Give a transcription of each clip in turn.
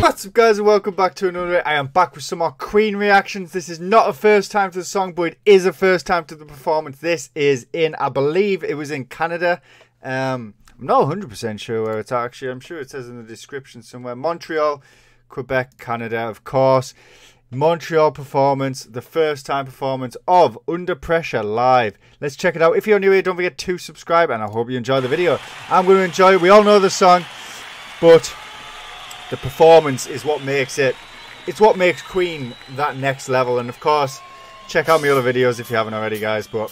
What's up, guys, and welcome back to another. I am back with some more Queen reactions. This is not a first time to the song, but it is a first time to the performance. This is in, I believe it was in Canada. I'm not 100% sure where it's actually. I'm sure it says in the description somewhere. Montreal, Quebec, Canada, of course. Montreal performance, the first time performance of Under Pressure live. Let's check it out. If you're new here, don't forget to subscribe, and I hope you enjoy the video. I'm going to enjoy it. We all know the song, but the performance is what makes it. It's what makes Queen that next level. And of course, check out my other videos if you haven't already, guys. But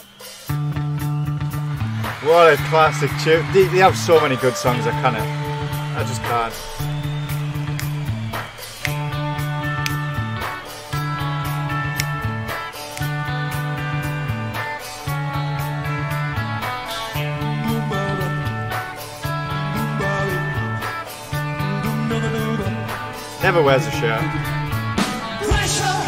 what a classic tune! They have so many good songs. I just can't. Never wears a shirt. Pressure,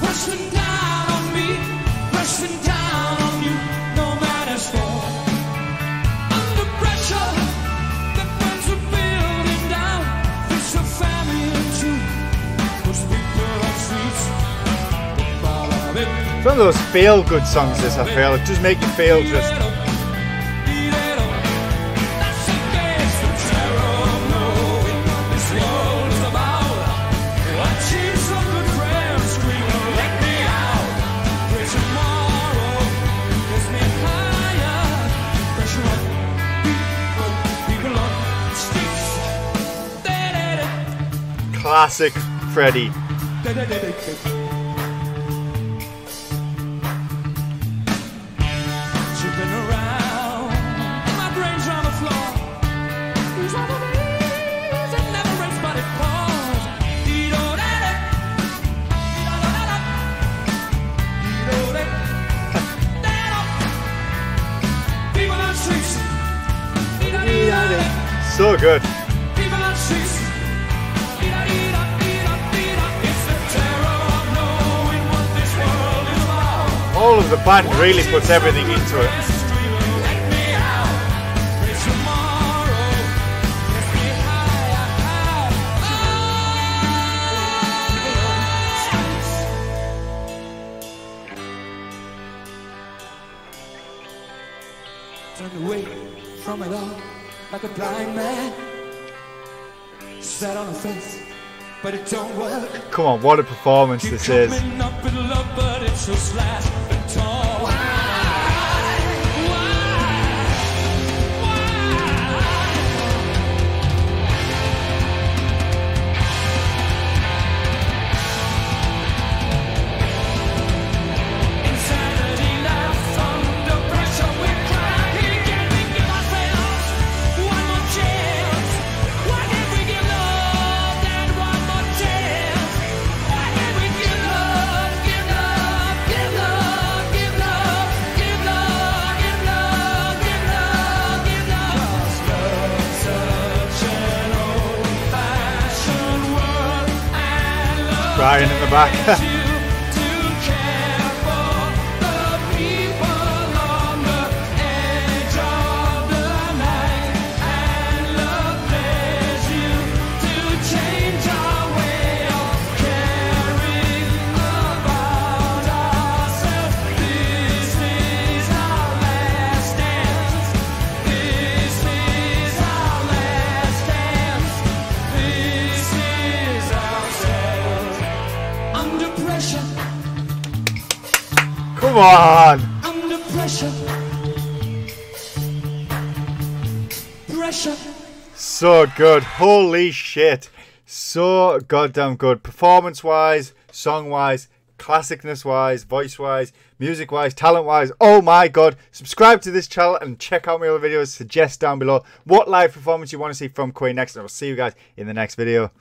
pushing down on me, pressing down on you, no matter score. Under pressure, the friends are building down. It's a family too, because people are sweets. It's one of those feel-good songs, this, I feel. It just makes you feel just... Classic Freddy. So good. All of the band really puts everything into it. Turned away from it all like a blind man. Sat on a fence, but it don't work. Come on, what a performance this is. Crying in the back. Come on! Under pressure. Pressure. So good. Holy shit. So goddamn good. Performance-wise, song-wise, classicness-wise, voice-wise, music-wise, talent-wise. Oh my god. Subscribe to this channel and check out my other videos. Suggest down below what live performance you want to see from Queen next. And I will see you guys in the next video.